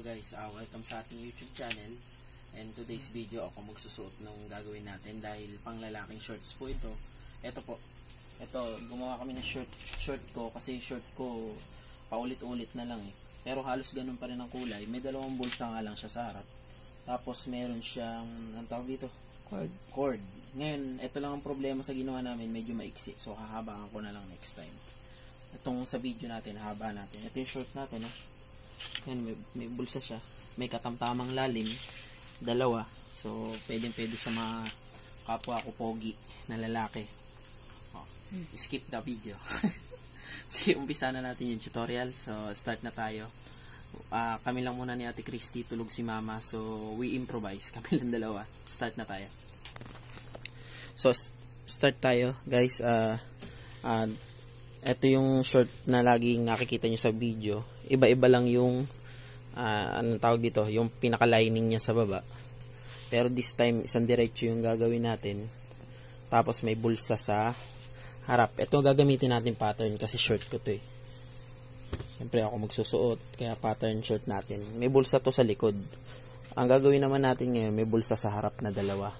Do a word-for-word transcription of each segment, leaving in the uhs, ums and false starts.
Hello guys, uh, welcome sa ating YouTube channel. And today's video ako magsusuot ng gagawin natin dahil pang lalaking shorts po ito. Ito po, ito gumawa kami ng short, short ko kasi short ko paulit-ulit na lang eh. Pero halos ganun pa rin ang kulay, may dalawang bulsa nga lang siya sa harap. Tapos meron siyang, ang tawag dito? Cord. Cord. Ngayon, ito lang ang problema sa ginawa namin, medyo maiksi. So hahabaan ko na lang next time. Itong sa video natin, haba natin. Ito yung short natin eh. Yan, may, may bulsa siya, may katamtamang lalim, dalawa, so pwedeng pwede sa mga kapwa ko pogi na lalaki. Oh, skip the video. Sige, umpisa na natin yung tutorial, so start na tayo. Uh, kami lang muna ni Ate Christy, tulog si Mama, so we improvise, kami lang dalawa. Start na tayo. So start tayo guys. uh, uh, ito yung short na laging nakikita nyo sa video. Iba-iba lang yung uh, anong tawag dito, yung pinaka-lining niya sa baba. Pero this time, isang diretso yung gagawin natin. Tapos may bulsa sa harap. Ito gagamitin natin pattern kasi short ko to eh. Siyempre ako magsusuot, kaya pattern short natin. May bulsa to sa likod. Ang gagawin naman natin ngayon, may bulsa sa harap na dalawa.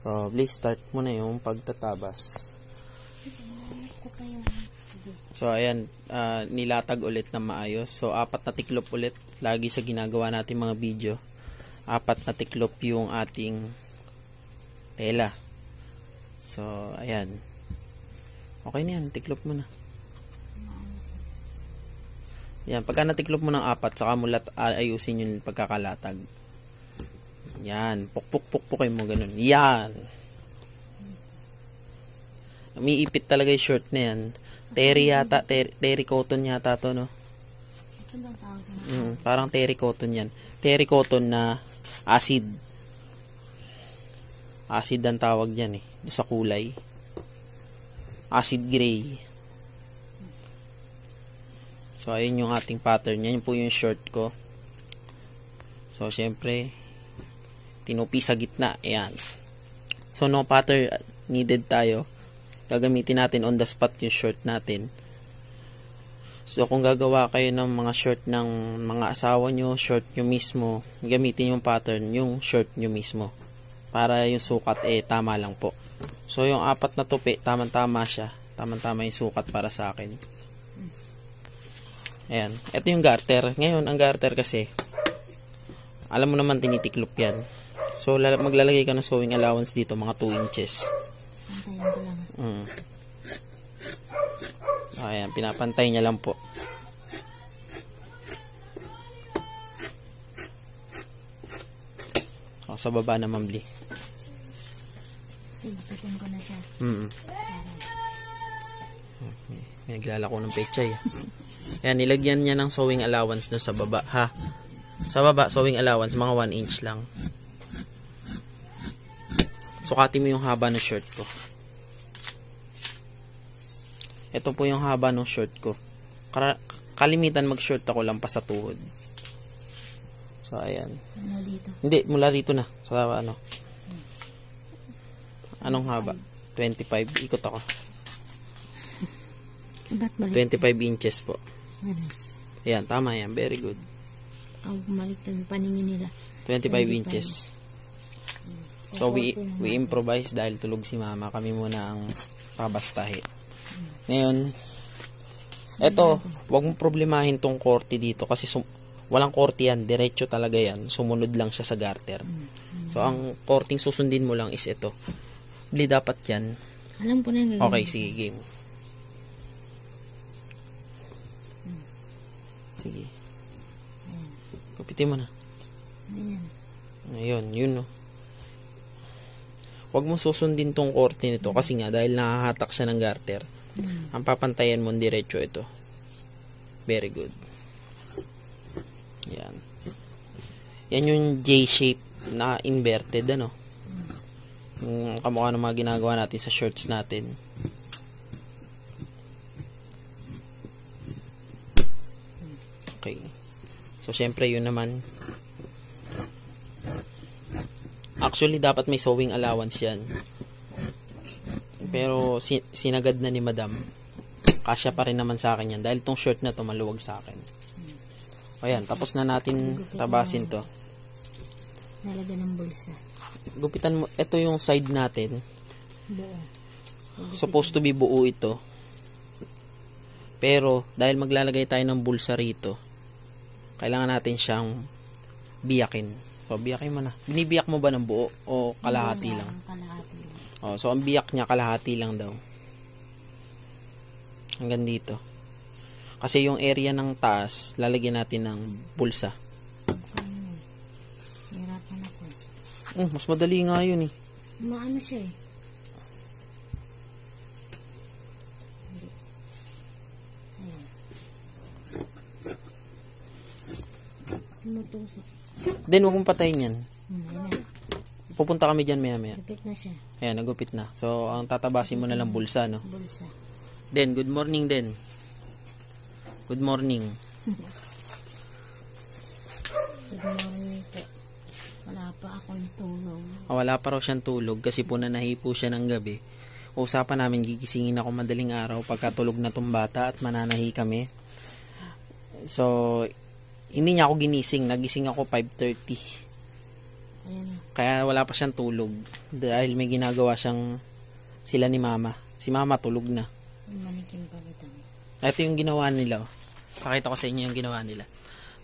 So, please start muna yung pagtatabas. So, ayan, uh, nilatag ulit na maayos. So, apat na tiklop ulit. Lagi sa ginagawa natin mga video, apat na tiklop yung ating tela. So, ayan. Okay na yan, tiklop mo na. Ayan, pagka natiklop mo ng apat, saka mo ayusin yung pagkakalatag. Ayan, pukpuk-pukpukin mo, ganun. Ayan. Umiipit talaga yung short na yan. Terry yata, ter, terry cotton yata to, no? Ito lang tawag na. Mm, parang terry cotton yan. Terry cotton na acid. Acid ang tawag yan eh. Doon sa kulay. Acid gray. So, ayun yung ating pattern. Yan po yung short ko. So, syempre, tinupi sa gitna. Ayan. So, no pattern needed tayo. Gagamitin natin on the spot yung short natin. So, kung gagawa kayo ng mga short ng mga asawa nyo, short nyo mismo, gamitin yung pattern, yung short nyo mismo. Para yung sukat, eh, tama lang po. So, yung apat na tupi, tamang-tama siya. Tamang-tama yung sukat para sa akin. Ayan. Ito yung garter. Ngayon, ang garter kasi, alam mo naman, tinitiklop yan. So, maglalagay ka ng sewing allowance dito, mga two inches. Hmm. Ayan, pinapantay niya lang po. O, sa baba na mamli. Pilipitin ko na siya. Hmm. Okay. May naglalako ng pechay. Ayan, nilagyan niya ng sewing allowance doon sa baba, ha? Sa baba, sewing allowance, mga one inch lang. Sukati mo yung haba ng shirt ko. Ito po yung haba ng short ko. Kalimitan mag-short ako lang pa sa tuhod. So, ayan. Mula dito? Hindi, mula dito na. Sa ano? Anong haba? twenty-five. Ikot ako. twenty-five inches po. Ayan, tama yan. Very good. Ang bumaliktad paningin nila. twenty-five inches. So, we, we improvise dahil tulog si Mama. Kami muna ang pabastahe. Ngayon, eto, wag mo problemahin tong korte dito kasi walang korte yan, diretso talaga yan, sumunod lang siya sa garter. So, ang korting susundin mo lang is ito. Bili dapat yan. Alam po na yung gagawin. Okay, sige, game. Sige. Kapitin mo na. Ayun, yun no. Wag mo susundin tong korte nito kasi nga dahil nahahatak siya ng garter. Hmm. Ang papantayan mo diretso ito. Very good. Yan. Yan yung J-shape na inverted, ano? Yung kamukha ng mga ginagawa natin sa shorts natin. Okay. So, syempre, yun naman. Actually, dapat may sewing allowance yan. Pero sinagad na ni Madam. Kasya pa rin naman sa akin yan. Dahil tong short na to maluwag sa akin. Ayan, tapos na natin tabasin to. Nalagyan ng bulsa. Gupitan mo, ito yung side natin. Supposed to be buo ito. Pero, dahil maglalagay tayo ng bulsa rito, kailangan natin siyang biyakin. So, biyakin mo na. Binibiyak mo ba ng buo o kalahati lang? Kalahati lang. Oh, so, ang biyak niya kalahati lang daw. Hanggang dito. Kasi yung area ng taas, lalagyan natin ng bulsa. Hirapan ako. Oh, mas madali nga yun eh. Maano siya eh. Tumutusok. Then, huwag mong patayin yan. Pupunta kami dyan maya maya. Gupit na siya. Ayan, nagupit na. So, ang tatabasin mo na lang bulsa, no? Bulsa. Then, good morning then. Good morning. Good morning po. Wala pa akong tulog. Oh, wala pa raw siyang tulog kasi po nanahipo siya ng gabi. Usapan namin, gigisingin ako madaling araw pagkatulog na tong bata at mananahi kami. So, hindi niya ako ginising. Nagising ako five thirty. Kaya wala pa siyang tulog. Dahil may ginagawa siyang sila ni mama. Si mama tulog na. Ito yung ginawa nila. Oh. Pakita ko sa inyo yung ginawa nila.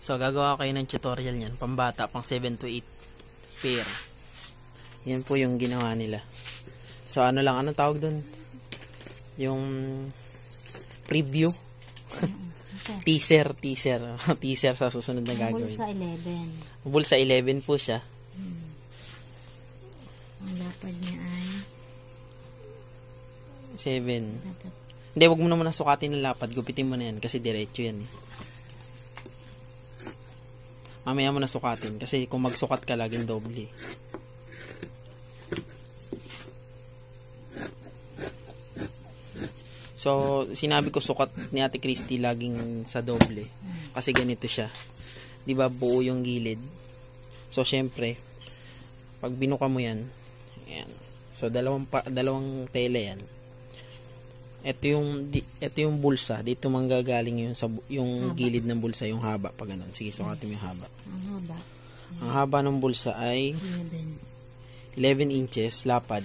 So, gagawa ko kayo ng tutorial niyan. Pambata, pang seven to eight pair. Yan po yung ginawa nila. So, ano lang. Anong tawag doon? Yung preview. Teaser, teaser. Teaser sa susunod na gagawin. Bulsa eleven. Bulsa eleven po siya. Hmm. Ang lapad niya ay seven. Lapad. Hindi, wag mo naman nasukatin ng lapad. Gupitin mo na yan kasi diretso yan. Eh. Mamaya mo nasukatin kasi kung magsukat ka laging doble. So, sinabi ko sukat ni Ate Christy laging sa doble. Kasi ganito siya. Di ba buo yung gilid? So, syempre, pag binuka mo yan, yan. So, dalawang, pa, dalawang tela yan. Ito yung, di, ito yung bulsa. Dito manggagaling yung, sa, yung gilid ng bulsa, yung haba. Pag ganun. Sige, sukatin mo yung haba. Ang haba. Ang haba ng bulsa ay eleven inches, lapad.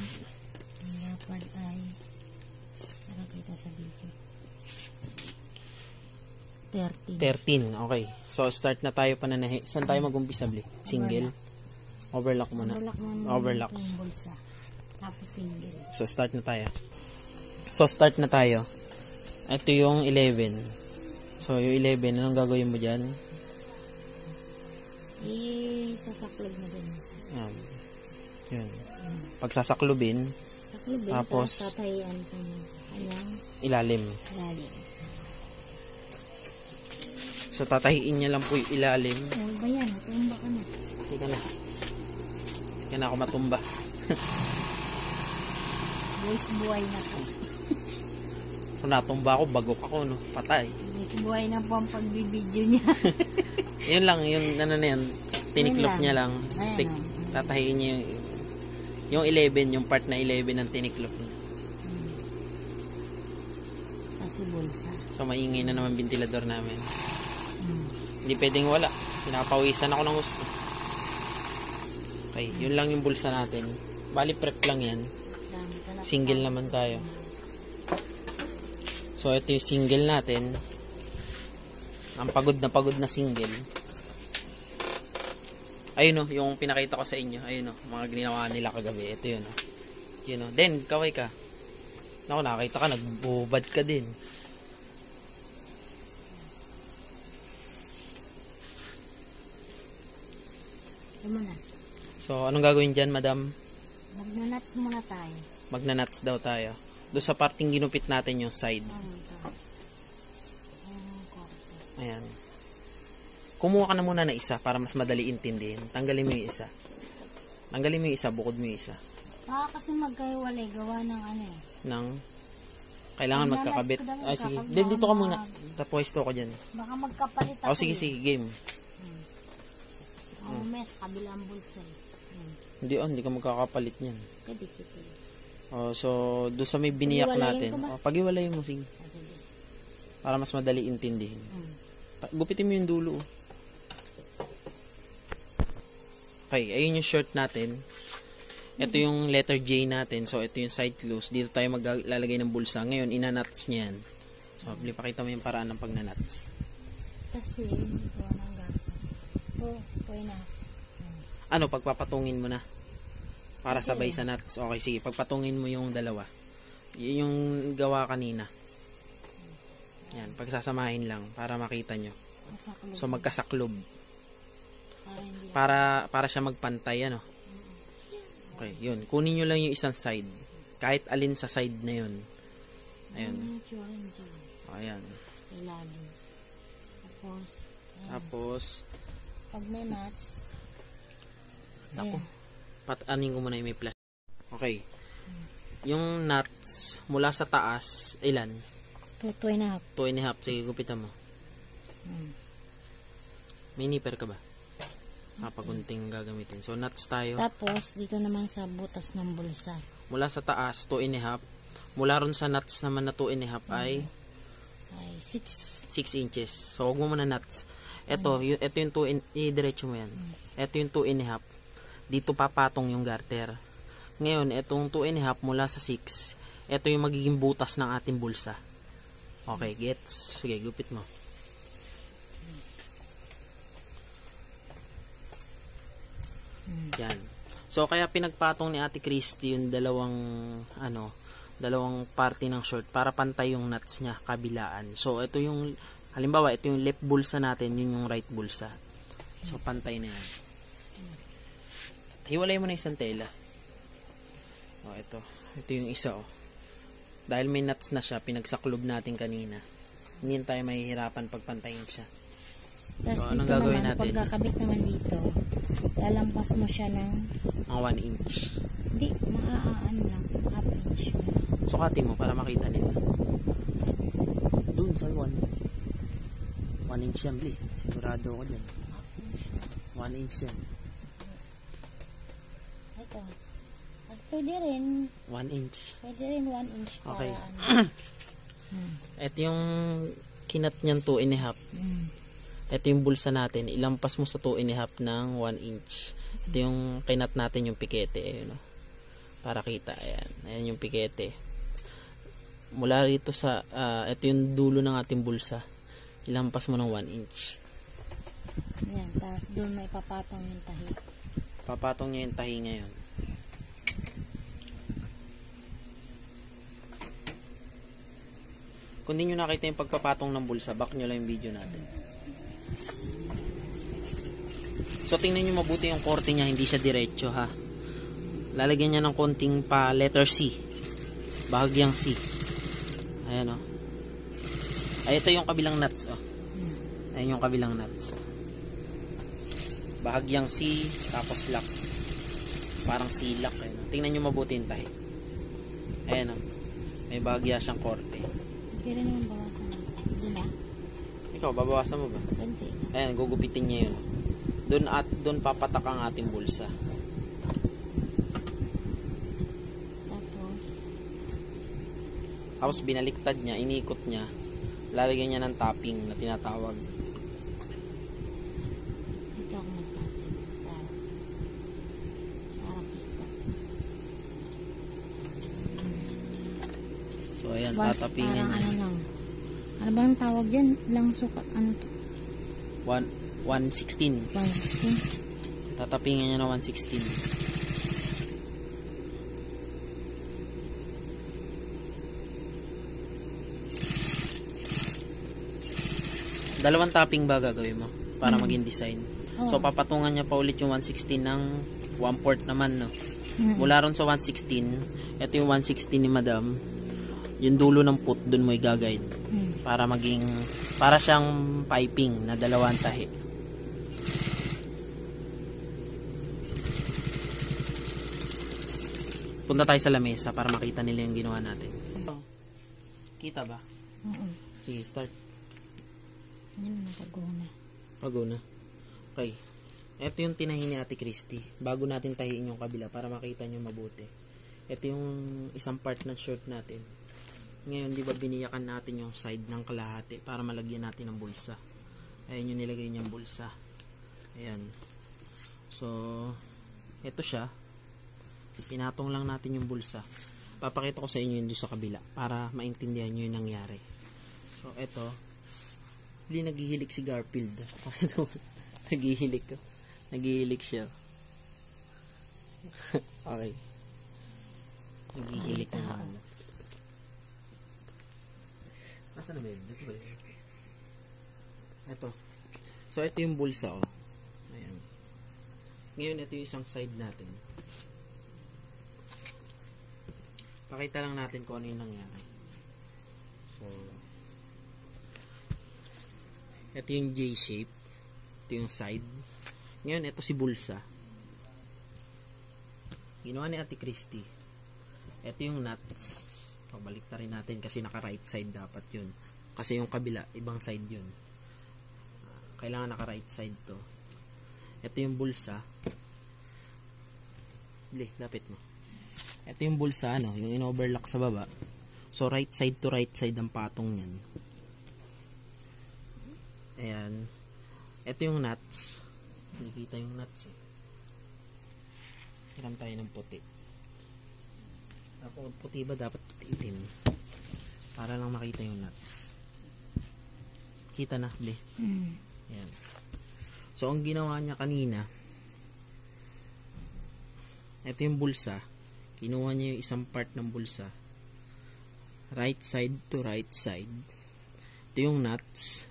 thirteen. thirteen, okay. So, start na tayo pananahi. Saan tayo mag-umpisa, Bli? Single? Overlock muna. Overlock. Tapos single. So, start na tayo. So, start na tayo. Ito yung eleven. So, yung eleven, anong gagawin mo dyan? Eh, sasaklog na din. Um, yun. Pag sasaklubin, saklubin, tapos tatayan pa niya. Ilalim. Ilalim. So, tatahiin niya lang po yung ilalim. Ano ba yan? Matumba ka na. Hindi ka na. Hindi ka na ako matumba. Boys, buhay na po. Kung natumba ako, bagok ako, no? Patay. Boys, buhay na po ang pagbibidyo niya. Yun lang, yun, ano na yan. Tiniklop niya lang. Ayan, no? Tatahiin niya yung, yung eleven, yung part na eleven ng tiniklop niya. Hmm. Kasi bulsa. So, maingay na naman ventilador namin. Hmm. Hindi pwedeng wala. Pinapawisan ako ng gusto. Okay, yun lang yung bulsa natin. Bali prep lang yan. Single naman tayo. So, ito yung single natin. Ang pagod na pagod na single. Ayun o, yung pinakita ko sa inyo. Ayun o, mga ginawa nila kagabi. Ito yun o. Yun o. Then, kaway ka. Naku, nakakita ka. Nagbubad ka din. Muna. So, anong gagawin dyan, madam? Magnanuts muna tayo. Magnanuts daw tayo. Doon sa parting ginupit natin yung side. Ayan. Kumuha ka na muna na isa para mas madali intindihin. Tanggalin mo yung isa. Tanggalin mo yung isa, bukod mo yung isa. Baka kasi magkahiwalay, gawa ng ano eh. Ng? Kailangan magnanuts magkakabit. Ay, magkakabit. Sige. Then, dito ka muna. Tapuesto ko dyan. Baka magkapalit ako. O, sige, sige. Game. Oh, mes, kabilang bulsa. Hmm. Hindi, oh, hindi ka magkakapalit niyan. Kadikit. Oh, so, doon sa may biniyak natin. Oh, pag-iwalayin mo, sige. Para mas madali intindihin. Hmm. Gupitin mo yung dulo. Oh. Okay, ayun yung short natin. Ito yung letter J natin. So, ito yung side close. Dito tayo maglalagay ng bulsa. Ngayon, ina-nuts niya yan. So, pakita mo yung paraan ng pag-nuts. Kasi, ito ang gagawin. Ito, ito na. Ano, pagpapatungin mo na. Para sabay sa nuts. Okay, sige. Pagpatungin mo yung dalawa. Yun yung gawa kanina. Yan, pagsasamahin lang para makita nyo. So, magkasaklob. Para, para siya magpantay, ano. Okay, yun. Kunin nyo lang yung isang side. Kahit alin sa side na yun. Ayan. Ayan. Ilalim. Tapos, ayan. Tapos, pag may nuts, ako, patanin ko muna yung may plastic. Okay. Yung nuts, mula sa taas, ilan? Two, two and a half. Two and a half. Sige, gupitan mo. Hmm. May nipper ka ba? Kapagunting gagamitin. So, nuts tayo. Tapos, dito naman sa butas ng bulsa. Mula sa taas, two and a half. Mula ron sa nuts naman na two and a half ay six inches. So, huwag mo muna nuts. Ito, mm. ito yung two and a half. I-diretso mo yan. Ito yung two and a half. Dito papatong yung garter. Ngayon, itong two and a half mula sa six. Ito yung magiging butas ng ating bulsa. Okay, gets? Sige, gupit mo. Yan. So, kaya pinagpatong ni Ate Christy yung dalawang, ano, dalawang party ng short para pantay yung nuts niya, kabilaan. So, ito yung, halimbawa, ito yung left bulsa natin, yun yung right bulsa. So, pantay na yan. Hiwalay mo na isang tela. O, ito. Ito yung isa, o. Dahil may nuts na siya, pinagsaklob natin kanina. Hindi tayo mahihirapan pagpantayin siya. Tapos, so, anong gagawin naman, natin? Pagkakabit naman dito, lalampas mo siya ng mga one inch. Hindi, maaaan lang, half inch. Sukatin mo para makita nila. Doon sa one inch yan, bli. Sigurado ko dyan. one inch yan. Ito. Mas pwede rin. one inch. Pwede rin one inch. Okay. Ito yung kinat niyan two and a half. Mm. Ito yung bulsa natin, ilampas mo sa two and a half ng one inch. Ito yung kinat natin yung pikete, ayun, no? Para kita, ayan. Ayan yung pikete. Mula rito sa, uh, ito yung dulo ng ating bulsa. Ilampas mo ng one inch. Ayan, tapos doon may papatong yung tahi. Papatong niya yung tahi ngayon. Kung di nyo nakita yung pagpapatong ng bulsa, back nyo lang yung video natin. So, tingnan nyo mabuti yung korte niya, hindi siya diretso, ha. Lalagyan niya ng konting pa letter C. Bahagyang C. Ayan, o. Ay, ito yung kabilang nuts, o. Ayan yung kabilang nuts. Bahagyang C, tapos lock. Parang C lock. Ayan. Tingnan nyo mabuti yung tahi. Ayan, o. May bahagya siyang korte. Kira naman bawasan mo. Diba? Ikaw, babawasan mo ba? Ayan, gugupitin niya yun. Doon at doon papatak ang ating bulsa. Tapos, tapos binaliktad niya, inikot niya, lalagyan niya ng topping na tinatawag. Dito ako mag-topping. So, ayan, tatapingin niya. Ano lang? Ano ba ang tawag yan? Lang sukat, ano to? One. one sixteen. one sixteen. Tatapingin niya na one sixteen. Dalawang tapping ba gagawin mo para hmm. maging design? Oh. So, papatungan niya pa ulit yung one sixteen ng one fourth naman, no? Hmm. Mula ron sa one sixteen, ito yung one sixteen ni Madam. Yung dulo ng put, dun mo i-guide. Hmm. Para maging, para siyang piping na dalawang tahi. Punta tayo sa lamesa para makita nila yung ginawa natin. Kita ba? Oo. Sige, start. Yan na, pag-una. Pag-una. Okay. Ito yung tinahin ni Ate Christy. Bago natin tahiin yung kabila para makita nyo mabuti. Ito yung isang part ng shirt natin. Ngayon, di ba biniyakan natin yung side ng kalahati para malagyan natin ng bulsa. Ayan yung nilagay niyang bulsa. Ayan. So ito siya, pinatong lang natin yung bulsa. Papakita ko sa inyo yun doon sa kabila para maintindihan nyo yung nangyari. So ito, hindi naghihilik si Garfield. Naghihilik naghihilik siya. Okay, naghihilik na naman. Asan na ba yun? Dito ba yun? Ito. So ito yung bulsa, oh. Ayan. Ngayon ito yung isang side natin. Pakita lang natin kung ano yung nangyari. So ito yung J-shape, ito yung side. Ngayon ito si bulsa, ginawa ni Ate Christy. Ito yung nuts. Pabalik na rin natin kasi naka right side dapat yun, kasi yung kabila ibang side yun. Kailangan naka right side to. Ito yung bulsa. Dali, lapit mo. Ito yung bulsa, ano, yung in-overlock sa baba. So right side to right side ang patong niyan. Ayan. Ito yung nuts. Nakikita yung nuts. Eh. Hiram tayo ng puti. Tapos puti ba dapat itim? Para lang makita yung nuts. Kita na, Dali. Mm. Ayan. So ang ginawa niya kanina, ito yung bulsa. Kinuha niya yung isang part ng bulsa, right side to right side. Ito yung nuts.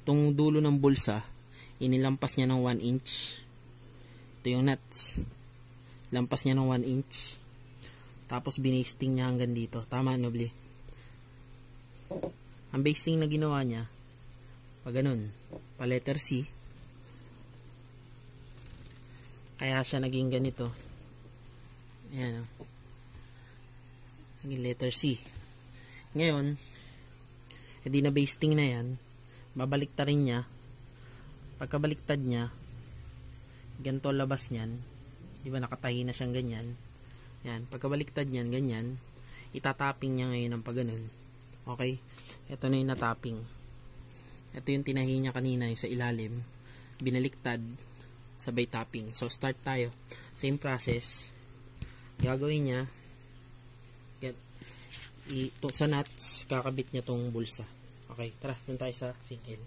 Itong dulo ng bulsa, inilampas niya ng one inch. Ito yung nuts, lampas niya ng one inch. Tapos binasting niya hanggang dito. Tama, Nobli? Ang basting na ginawa niya, pag ganun, pa letter C. Kaya siya naging ganito. Ayan, o. Naging letter C. Ngayon, hindi na basting na yan. Babaliktad rin niya. Pagkabaliktad niya, ganito labas niyan. Di ba nakatahi na siyang ganyan? Ayan, pagkabaliktad niyan, ganyan. Itatapping niya ngayon ng pagganon. Okay? Ito na yung natapping. Ito yung tinahi niya kanina, yung sa ilalim. Binaliktad. Sabay tapping. So start tayo. Same process. Gagawin niya, get ito sa nuts, kakabit niya tong bulsa. Okay, tara, dun tayo sa single.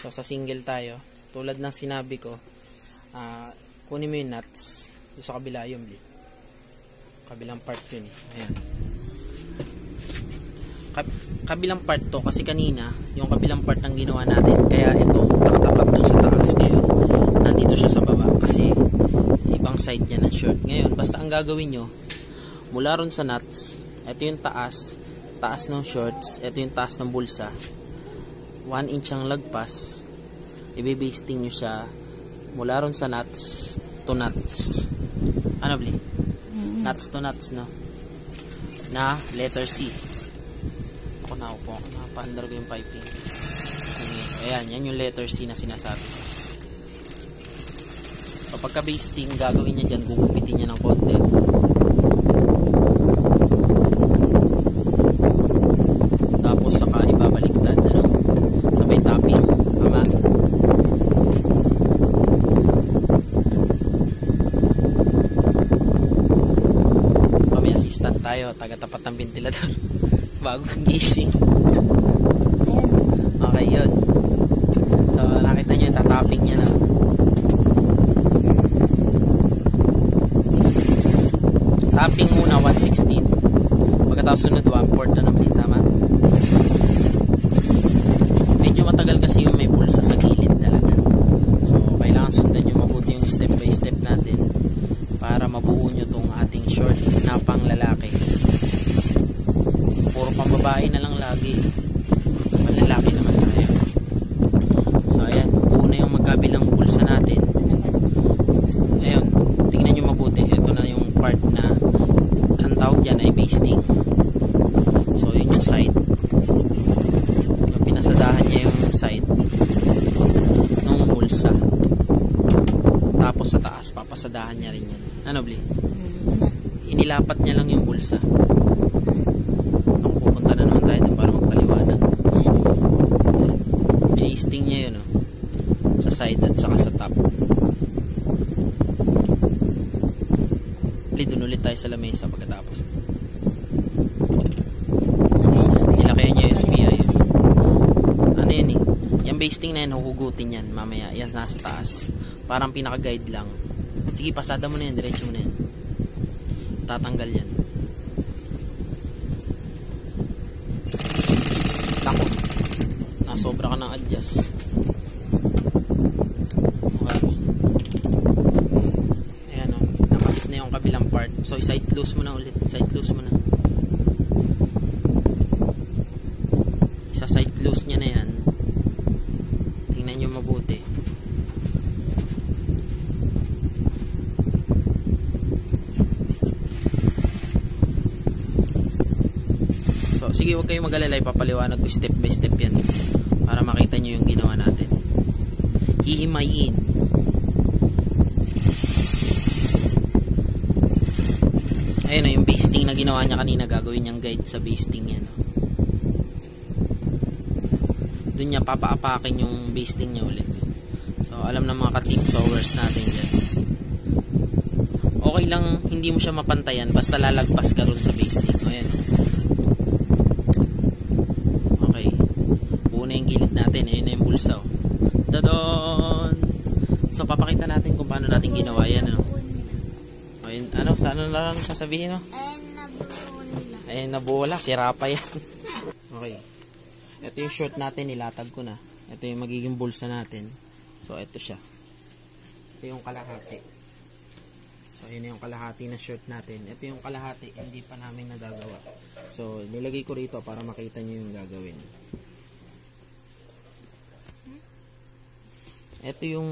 So sa single tayo, tulad ng sinabi ko, uh, kunin mo yung nuts doon sa kabila, yung kabilang part yun eh. Ayan, Kab kabilang part to, kasi kanina yung kabilang part ang ginawa natin, kaya ito nakatapat dun sa taas. Ngayon nandito siya sa baba kasi ibang side niya ng short. Ngayon, basta ang gagawin nyo, mula ron sa nuts, ito yung taas, taas ng shorts, ito yung taas ng bulsa, one inch ang lagpas. Ibibasting nyo siya mula ron sa nuts to nuts. Ano, Bli? Mm-hmm. Nuts to nuts, no? Na letter C. Ako na upo, ako nakapaandar ko yung piping. Ayan, yan yung letter C na sinasabi. Pagka basting, gagawin niya dyan, gugupitin niya ng konti. Tapos saka ibabaliktad, ano? Sabay tapping. Tama? May assistant tayo, taga-tapat ng ventilador. Bago gising. Okay, yun. So nakita niyo, tatapping niya na. Tapping muna one sixteen, pagkatapos sunod one fourth na naman. Tama? Medyo matagal kasi yung may pulsa sa gilid talaga, so kailangan sundan nyo mabuti yung step by step natin para mabuo nyo tong ating short na pang lalaki. Puro pang babae na lang lagi, pang lalaki naman tayo. So ayan, buo na yung magkabilang pulsa natin. Ayun, tingnan nyo mabuti, ito na yung part na tawag dyan ay basting. So yun yung side, pinasadahan niya yung side ng bulsa, tapos sa taas papasadahan niya rin yan. Ano, Bli? Inilapat niya lang yung bulsa. Pupunta na naman tayo dun para magpaliwanag. Basting niya yun, oh, sa side at saka sa top. tayo sa lamesa pagkatapos. Nilakihan niya yung S P I. Ano yan eh? Yung basting na yan, hugugutin yan mamaya. Yan, nasa taas. Parang pinaka-guide lang. Sige, pasada mo na yan. Diretso mo na yan. Tatanggal yan. Takot. Nasobra ka ng adjust. So, i-side close mo na ulit. Side close mo na. Isa side close niya na yan. Tingnan nyo mabuti. So, sige, huwag kayong mag-alala. Ipapaliwanag ko step by step yan. Para makita nyo yung ginawa natin. Hihimayin. Ayun na, yung basting na ginawa niya kanina, gagawin niyang guide sa basting yan. Doon niya papaapakin yung basting niya ulit. So, alam na mga ka-team sawers natin dyan. Okay lang, hindi mo siya mapantayan, basta lalagpas ka doon sa basting. Ayan. Okay. Buo na yung gilid natin. Ayun na yung bulsa. Tadon! So, papakita natin kung paano natin ginawa yan. Ano? Ano, ano lang sasabihin mo? Ayan, nabuo nila. Ayan, nabuo lang. Sira pa yan. Okay. Ito yung short natin. Nilatag ko na. Ito yung magiging bulsa natin. So, ito siya. Ito yung kalahati. So, yun yung kalahati na short natin. Ito yung kalahati. Hindi pa namin nagagawa. So, nilagay ko rito para makita nyo yung gagawin. Ito yung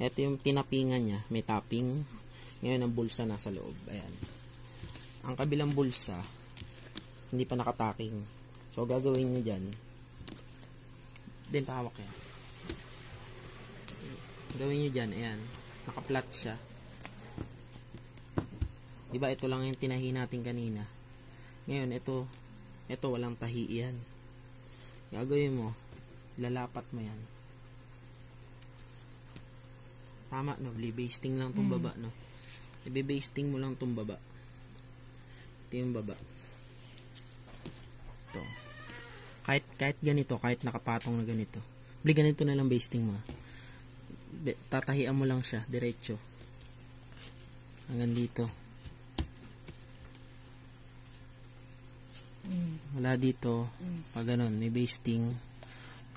ito yung tinapingan niya. May tapping. Ngayon ang bulsa nasa loob. Ayan. Ang kabilang bulsa hindi pa nakataking. So gagawin niyo diyan. Then pahawak yan. Gawin niyo diyan, ayan. Naka-flat siya. 'Di ba ito lang yung tinahi natin kanina. Ngayon ito, ito walang tahi yan. Gagawin mo, lalapat mo yan. Tama no, libasting lang tong baba no. Ibe-basting mo lang itong baba. Ito yung baba. Ito. Kahit, kahit ganito, kahit nakapatong na ganito. Bli, ganito na lang basting mo. De, tatahian mo lang siya, diretso. Hanggang dito. Wala dito. Pag ganun, may basting.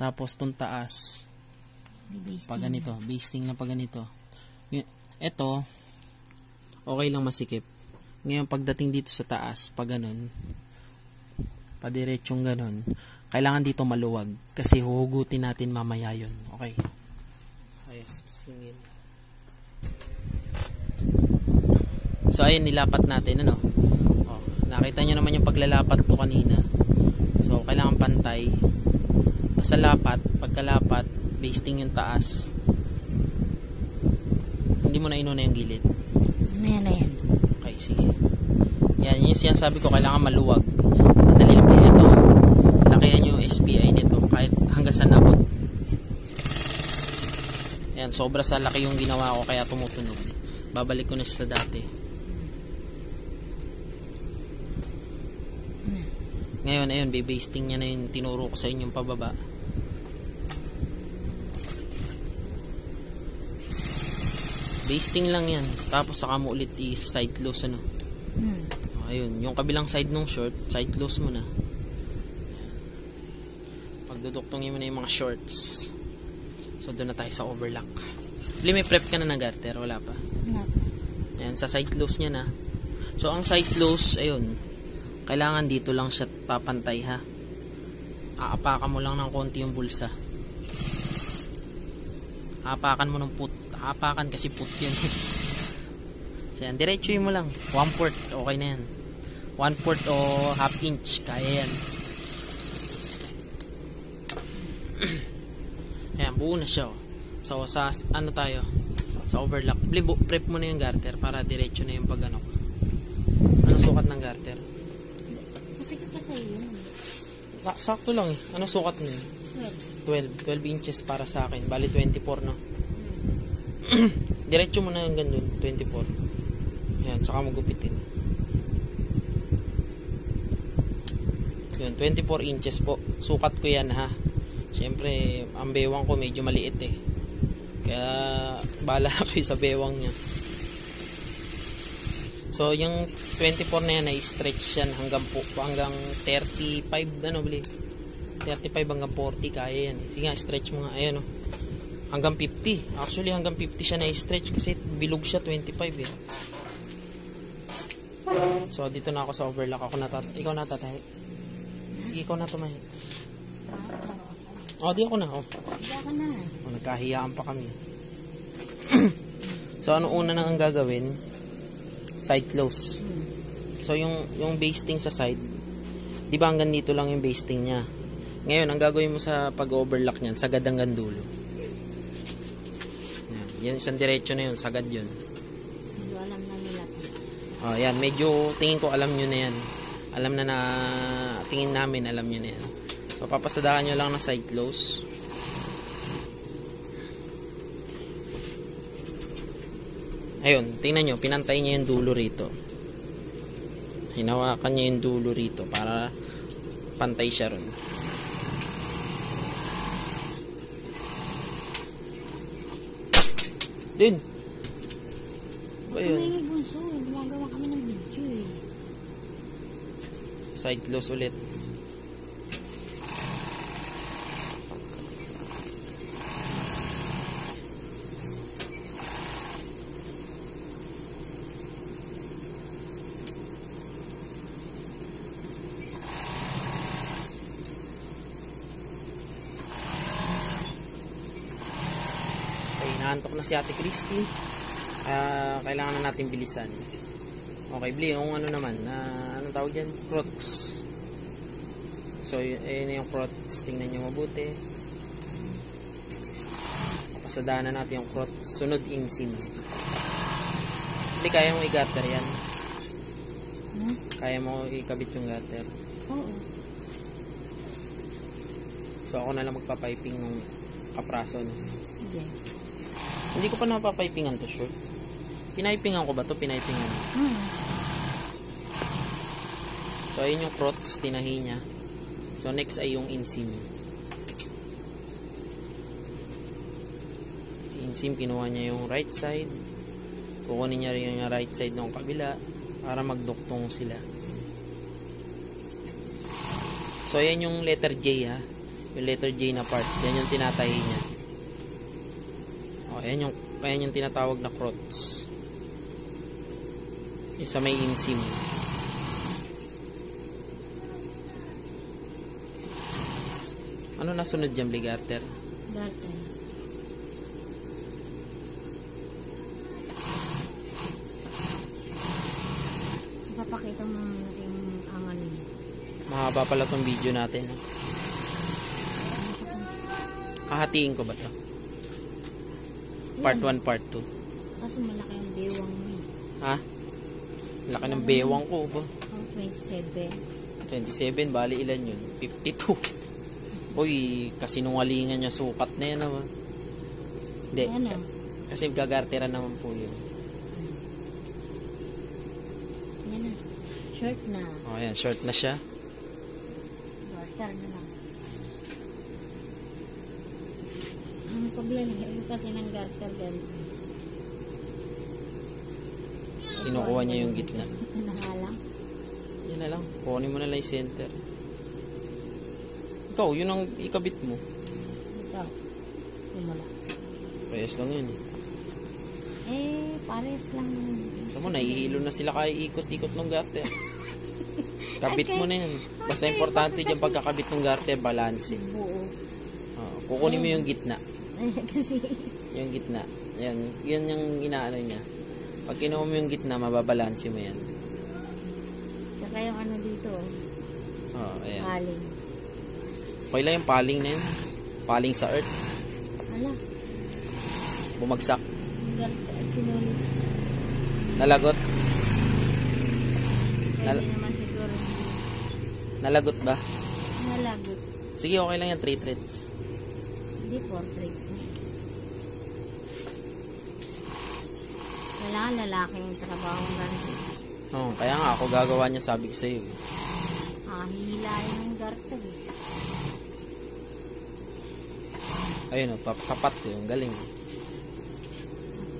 Tapos itong taas. Pag ganito, basting na pag ganito. Ito, okay lang masikip. Ngayon pagdating dito sa taas, pag ganun, padiretsyong ganun, kailangan dito maluwag kasi huhugutin natin mamaya yun. Okay. Ayos, tusingin. So ayun, nilapat natin ano. Oh, nakita nyo naman yung paglalapat ko kanina. So kailangan pantay. Basta lapat, pagkalapat, basting yung taas. Hindi mo na inuna yung gilid. Ayan na yan. Okay, sige. Yan, yung sinasabi ko, kailangan maluwag. Madali lang na ito. Lakihan nyo yung S P I nito kahit hanggang saan abot. Ayan, sobra sa laki yung ginawa ko kaya tumutunog. Babalik ko na sa dati. Ngayon, ayun, bibasting niya na yung tinuro ko sa inyong pababa. Basting lang yan. Tapos saka mo ulit i-side close ano. Hmm. O, ayun, yung kabilang side nung short, side close mo na. Pagduduktongin mo na yung mga shorts. So doon na tayo sa overlock. Bili, may prep ka na na gutter, wala pa. No. Ayan, sa side close niya na. So ang side close, ayun. Kailangan dito lang siya papantay ha. Aapakan mo lang ng konti yung bulsa. Aapakan mo ng put apakan kasi put yun. So yan, diretsuin mo lang. one fourth, okay na yan. one fourth o half inch, kaya yan. Ayan, buo na siya. Oh. So, sa, ano tayo? Sa overlock. Prep mo na yung garter para diretso na yung pag-ano. Ano sukat ng garter? Masikip ka sa'yo yun. Sakto lang eh. Ano sukat mo yun? twelve. twelve. twelve inches para sa akin. Bali twenty-four, no? Diretso mo na yung ganun, twenty-four. Yan, saka mo gupitin. Yan, twenty-four inches po. Sukat ko yan ha. Siyempre, ang bewang ko medyo maliit eh. Kaya, bahala na kayo sa bewang niya. So, yung twenty-four na yan, na-stretch yan hanggang po, hanggang thirty-five, ano bali? thirty-five hanggang forty, kaya yan. Sige nga, stretch mo nga. Ayan o. Oh. Hanggang fifty. Actually, hanggang fifty siya na-stretch kasi bilog siya twenty-five eh. So, dito na ako sa overlock. Ako natat ikaw natatay. Sige, ikaw na tumahin. O, oh, di ako na. O, oh. oh, nagkahiyaan pa kami. So, ano una nang ang gagawin? Side close. So, yung, yung basting sa side, di ba hanggang dito lang yung basting niya? Ngayon, ang gagawin mo sa pag-overlock niyan, sagad hanggang dulo. Yan, isang diretso na yun, sagad yun. Medyo alam na nila. O, oh, yan, medyo tingin ko alam nyo na yan. Alam na na, tingin namin alam nyo na yan. So, papasadahan nyo lang na side close. Ayun, tingnan nyo, pinantay nyo yung dulo rito. Hinawakan nyo yung dulo rito para pantay siya ron. Din. Ba yun? May bunso, gumagawa kami ng video eh. Side close ulit. Antok na si Ate Christy. Uh, kailangan na natin bilisan. Okay, bli, yung ano naman, uh, anong tawag yan? Crotts. So, ayun na yung crotts. Tingnan nyo mabuti. Pasadaan na natin yung crotts. Sunod insim. Hindi, kaya mo i-gutter yan. Hmm? Kaya mo ikabit yung gutter. Oo. So, ako na lang magpapiping ng kapraso. Hindi. Okay. Hindi ko pa napapipingan to, sure. Pinipingan ko ba to? Pinipingan. Hmm. So, ayun yung crotts. Tinahi niya. So, next ay yung inseam. Inseam, kinuha niya yung right side. Kukunin niya rin yung right side ng kabila para magduktong sila. So, ayan yung letter J, ha. Yung letter J na part. Yan yung tinatahi niya. Ayan yung, ayan yung tinatawag na crotts. Yung sa may inseam. Ano nasunod dyan, Bligarter? Garter. Papakita mo yung angan. Mahaba pala tong video natin. Hahatiin ko ba ito? Part one, part two. Kasi malaki ang bewang mo. Ha? Malaki ng bewang ko ba? twenty-seven. twenty-seven, bali ilan yun? fifty-two. Uy, kasinungalingan niya sukat na yan naman. Hindi. Ano? Kasi gagartera naman po yun. Yan na. Short na. O yan, short na siya. Garter na lang. Ang problema kasi ng garter ganito. Kinukuha niya yung gitna. Nahalang. Yan na lang. Kunin mo na lang yung center. Ikaw, yun ang ikabit mo. Ikaw. Wala. Parehas lang yun. Eh, parehas lang. Saan mo, nahihilo na sila kaya ikot-ikot ng garter. Kabit mo na yan. Basta importante dyan pagkakabit ng garter, balansin. Oo. Kukunin mo yung gitna. Kasi yung gitna, yan, yun yung inaano niya. Pag kinuha mo yung gitna, mababalansi mo yan. Tsaka yung ano dito, oh, ayan. Paling. Okay lang yung paling na yun. Paling sa earth. Ala. Bumagsak. Sinulit. Nalagot. Pwede Nal naman siguro. Nalagot ba? Nalagot. Sige, okay lang yung three threads. Hindi, four threads. Kaya Kailangan lalaki yung trabaho ng ganito. Oo, kaya nga ako gagawa niya, sabi ko sa'yo. Ah, hihilahin yung garto eh. Ayun o, papakapat ko yung galing.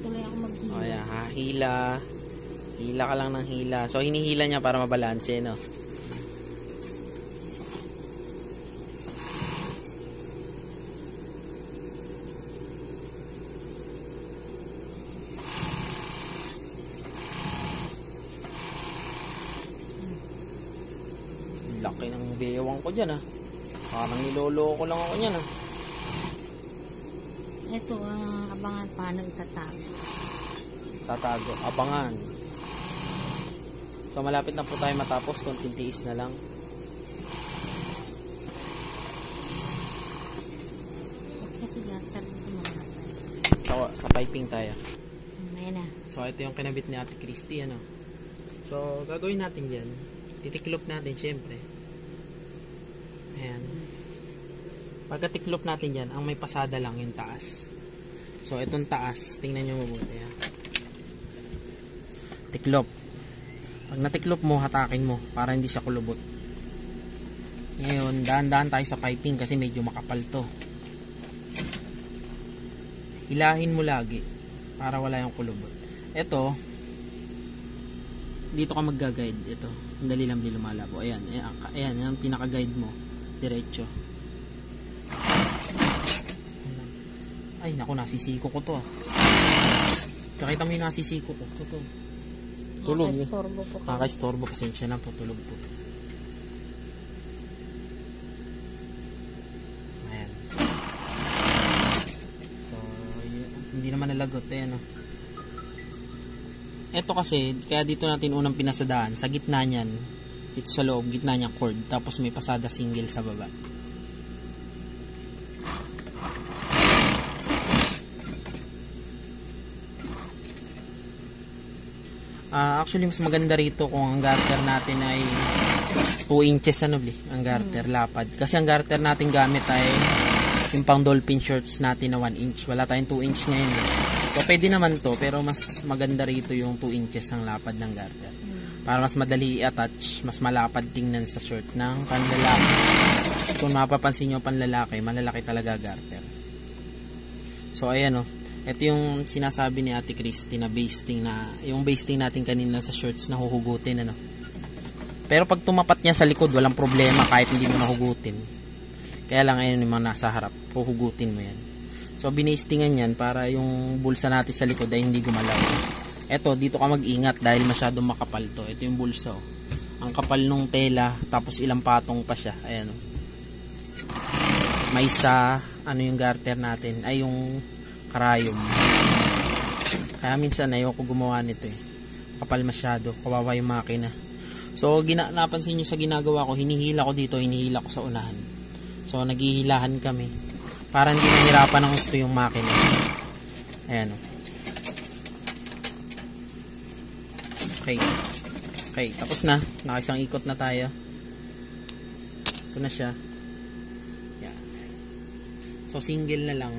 Tuloy ako maghila. O yan, ha, hila. Hila ka lang ng hila. So, hinihila niya para mabalanse, no? Laki ng bewang ko dyan, ah. Parang niloloko lang ako niyan, ah. Ito ang uh, abangan, paano itatago? Tatago, abangan. So malapit na po tayo matapos, konting tiis na lang. So, sa piping tayo. Ayan na. So ito yung kinabit ni Ate Christy, ano. So gagawin natin dyan, titiklop natin syempre. Ayan. Pagkatiklop natin yan, ang may pasada lang yung taas. So, itong taas, tingnan nyo mabuti. Ha? Tiklop. Pag natiklop mo, hatakin mo para hindi siya kulubot. Ngayon, dahan-dahan tayo sa piping kasi medyo makapal to. Hilahin mo lagi para wala yung kulubot. Ito, dito ka mag-guide. Ito, ang dali lang lumalabo. Ayan, ayan, yan ang pinaka-guide mo. Diretso. Ay, naku, nasisiko ko to, ah. Kakita mo yung nasisiko ko. Totoo. Tulog. Kaka-istorbo po. Kaka-istorbo. Pasensya na po. Tulog po. Ayan. So, yun. Hindi naman nalagot. Ayan, ah. Ito kasi, kaya dito natin unang pinasadaan. Sa gitna niyan. Dito sa loob, gitna niya cord, tapos may pasada single sa baba. Uh, actually, mas maganda rito kung ang garter natin ay two inches, ano, bli? Ang garter, hmm. lapad. Kasi ang garter natin gamit ay yung pang dolphin shorts natin na one inch. Wala tayong two inch ngayon. Eh. So, pwede naman to, pero mas maganda rito yung two inches ang lapad ng garter. Para mas madali i-attach, mas malapad tingnan sa short ng panlalaki. Kung mapapansin nyo, panlalaki, malalaki talaga garter. So, ayan, oh. Ito yung sinasabi ni Ate Christy na basting na, yung basting natin kanina sa shorts na huhugutin, ano. Pero pag tumapat niya sa likod, walang problema kahit hindi mo nahugutin. Kaya lang, ayun yung mga nasa harap, huhugutin mo yan. So, binastingan yan para yung bulsa natin sa likod ay hindi gumalaw. Eto, dito ka mag-ingat dahil masyadong makapal to. Ito yung bulsa, oh. Ang kapal nung tela, tapos ilang patong pa siya. Ayan, oh. May sa ano yung garter natin, ay yung karayom. Kaya minsan ayoko gumawa nito, eh. Kapal masyado, kawawa yung makina. So, gina napansin nyo sa ginagawa ko, hinihila ko dito, hinihila ko sa unahan. So, naghihilahan kami para hindi nahirapan ng gusto yung makina. Ayan, oh. Okay. Okay, tapos na. Nakaisang ikot na tayo. Ito na siya. Yeah. So, single na lang.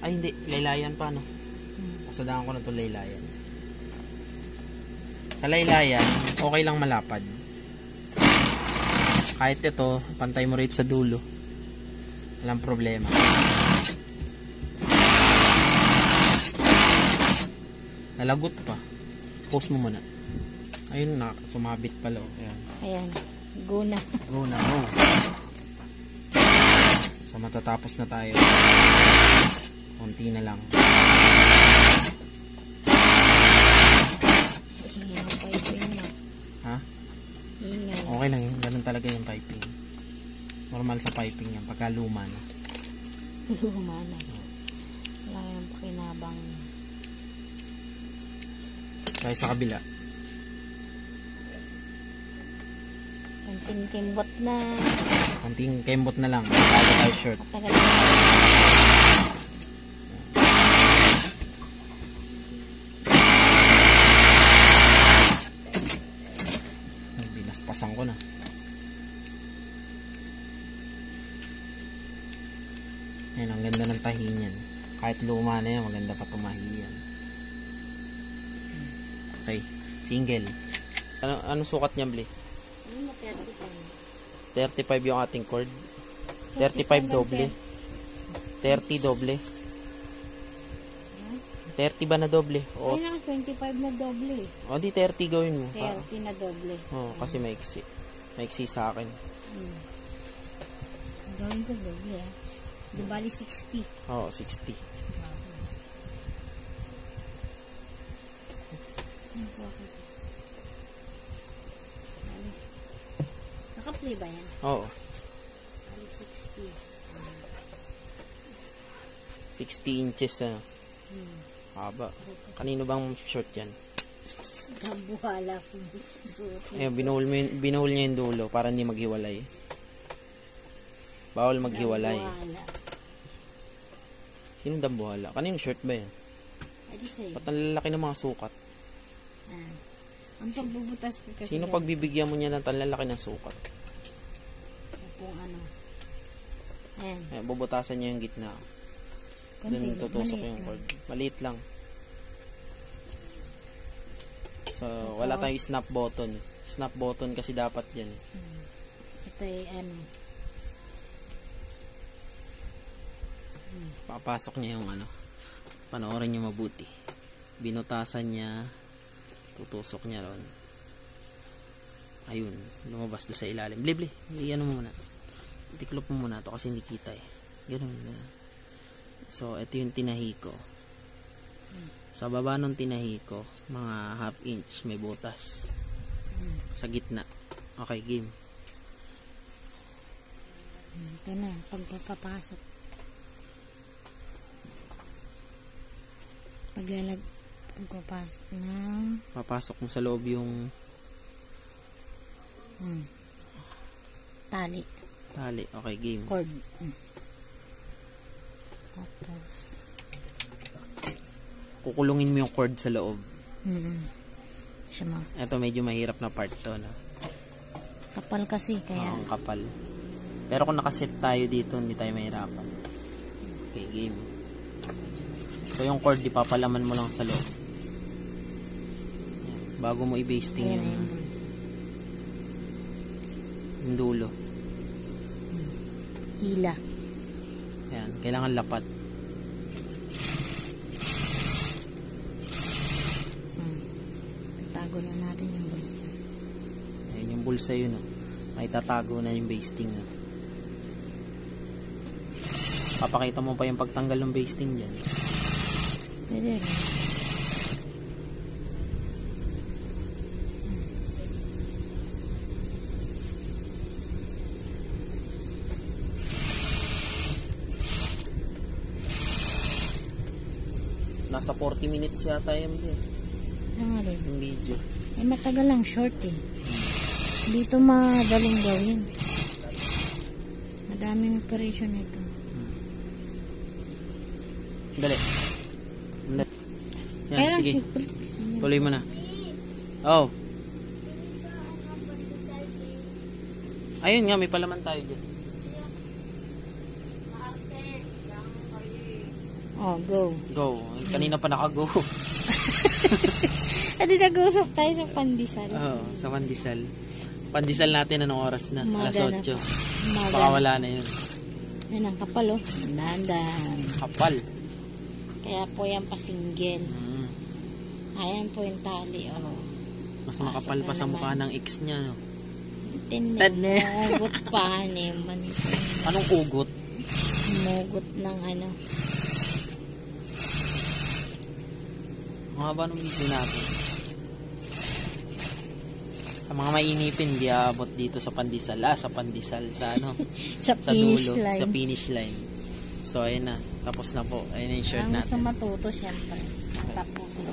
Ay, hindi. Laylayan pa, no? Pasadaan ko na ito, laylayan. Sa laylayan, okay lang malapad. Kahit ito, pantay mo rin sa dulo. Walang problema. Nalagot pa. Post mo muna. Ayun na, sumabit pala. Ayan. Ayan. Go na. Go na. Oh. So, matatapos na tayo. Konti na lang. Ayan, piping na. Ha? Ayan. Okay lang yun. Ganun talaga yung piping. Normal sa piping yan. Pagka luma na. Luma na. Wala yung pakinabang na. Tayo sa kabila. Konting kembot na. Konting kembot na lang. Tagal tayo short. Tagal na. Binaspasan ko na. Ayan, ang ganda ng tahi niyan. Kahit luma na yan, maganda pa tumahi yan. Okay. Single. Ano, ano sukat niyan, Bli? thirty-five. thirty-five yung ating cord. thirty-five doble. thirty doble. thirty ba na doble? O, ay lang, twenty-five na doble. O, di thirty gawin mo. thirty na doble. O, kasi maiksi. Maiksi sa akin. Hmm. Gawin ko doble, ah. Di bali sixty. O, sixty. Naka-play ba yan? Oo. sixty. sixty inches ano? Hmm. Haba. Kanino bang short yan? Nabuhala ko. Eh, binuhol, binuhol niya yung dulo para hindi maghiwalay. Bawal maghiwalay. Dambuhala. Sino dambuhala? Kanino short ba yan? Adi sa'yo. Ba't ang lalaki ng mga sukat? Ah. Ang pagbubutas ko kasi. Sino pagbibigyan mo niya ng talalaki ng sukat? Sa pong ano. Ayan. Ayan, bubutasan niya yung gitna. Doon tutusok yung cord. Maliit lang. So, ito, wala tayong snap button. Snap button kasi dapat yan. Ito ay ano. Papasok niya yung ano. Panoorin niyo mabuti. Binutasan niya. Tutusok niya ron. Ayun, lumabas doon sa ilalim. Blibli, i-ano mo muna. Itiklop mo muna ito kasi hindi kita eh. Ganun na. So, ito yung tinahi ko. Sa baba ng tinahi ko, mga half inch, may butas. Sa gitna. Okay, game. Ito na, pagpapapasok. Paglalag. Papasok na. Papasok mo sa loob yung hmm. tali. Tali. Okay, game. Cord. Hmm. Tapos. Kukulungin mo yung cord sa loob. Hmm. Ito medyo mahirap na part to. No? Kapal kasi. Kaya... Oo, kapal. Pero kung nakaset tayo dito, hindi tayo mahirapan. Okay, game. So yung cord, ipapalaman mo lang sa loob. Bago mo i-basting yun. Yung, yung dulo. Hila. Ayan. Kailangan lapat. Hmm. Tatago na natin yung bulsa. Ayan yung bulsa yun. Oh. May tatago na yung basting. Oh. Papakita mo pa yung pagtanggal ng basting dyan. Pwede rin. Nasa forty minutes yata yung video. Eh, matagal lang short eh. Dito madaling gawin. Madaming operation ito. Dali. Yan, kaya sige. Tuloy mo na. Oh. Ayun nga, may palaman tayo dyan. Oh, go. Go. Kanina pa naka-go. Adi, nag-usap tayo sa pandesal. Oo, oh, sa pandesal. Pandesal natin anong oras na? Alas otso. Baka wala na yun. Yan ang kapal, oh. Dandan. Kapal. Kaya po yan pasinggil. Hmm. Ayan po yung tali, oh. Mas makapal pa sa mukha ng ex niya, no? Tine. Tine. Ugot pa, naman. Anong ugot? Mugot ng ano. Mga ba nung video natin? Sa mga mainipin, di abot dito sa pandesal. Ah, sa pandesal. Sa ano? sa, sa finish dulo, line. Sa finish line. So, ayan na. Tapos na po. Ayan na yung shirt ang natin. Ang gusto matuto, syempre. Tapos na.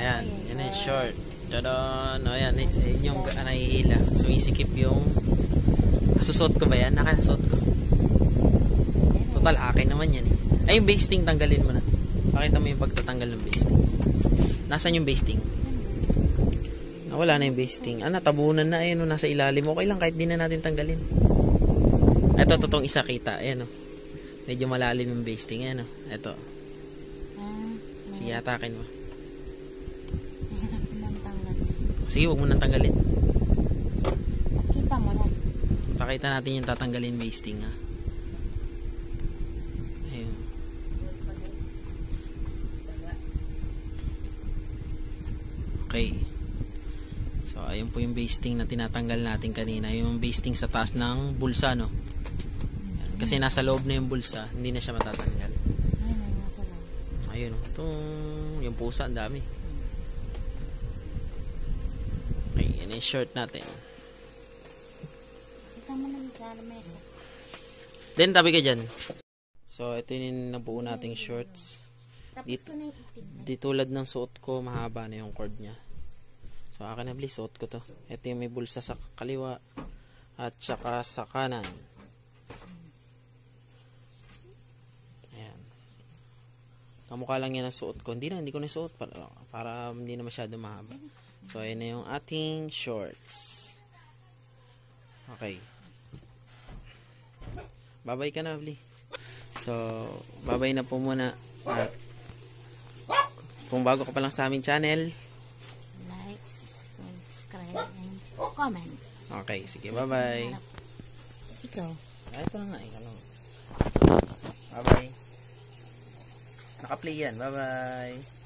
Ayan. Ayan na yung shirt. Tadaan! O, ayan. Ayan yung nahihila. Sumisikip yung... Asusot ko ba yan? Nakasusot ko. Total, akin naman yan eh. Ay, yung basting, tanggalin mo na. Pakita mo yung pagtatanggal ng basting. Nasaan yung basting? Ah, wala na yung basting. Ah, natabunan na. Ayan o, nasa ilalim. Okay lang, kahit di na natin tanggalin. Ito, totoong isa kita. Ayan o. Medyo malalim yung basting. Ayan o. Ito. i-atakin mo. Sige, huwag mo nang tanggalin. Pakita mo na. Pakita natin yung tatanggalin, may sting ha. Ayun. Okay. So, ayun po yung basting na tinatanggal natin kanina. Yung basting sa taas ng bulsa, no? Kasi nasa loob na yung bulsa, hindi na siya matatanggal. Ayun, ito, yung pusa, ang dami. Yung shirt natin. Then tabi ka dyan. So ito yung nabuo nating shorts. Dito, dito tulad ng suot ko, mahaba na yung cord nya. So akin na please, suot ko to. Ito yung may bulsa sa kaliwa at saka sa kanan. Ayan. Kamukha lang yan ang suot ko. Hindi na, hindi ko na suot para, para hindi na masyado mahaba. So, ayan na yung ating shorts. Okay. Babay ka na, Bli. So, babay na po muna. At kung bago ka pa lang sa aming channel, like, subscribe, and comment. Okay, sige, bye-bye. Ikaw. Ay, ito na nga. Bye-bye. Naka-play yan. Bye-bye.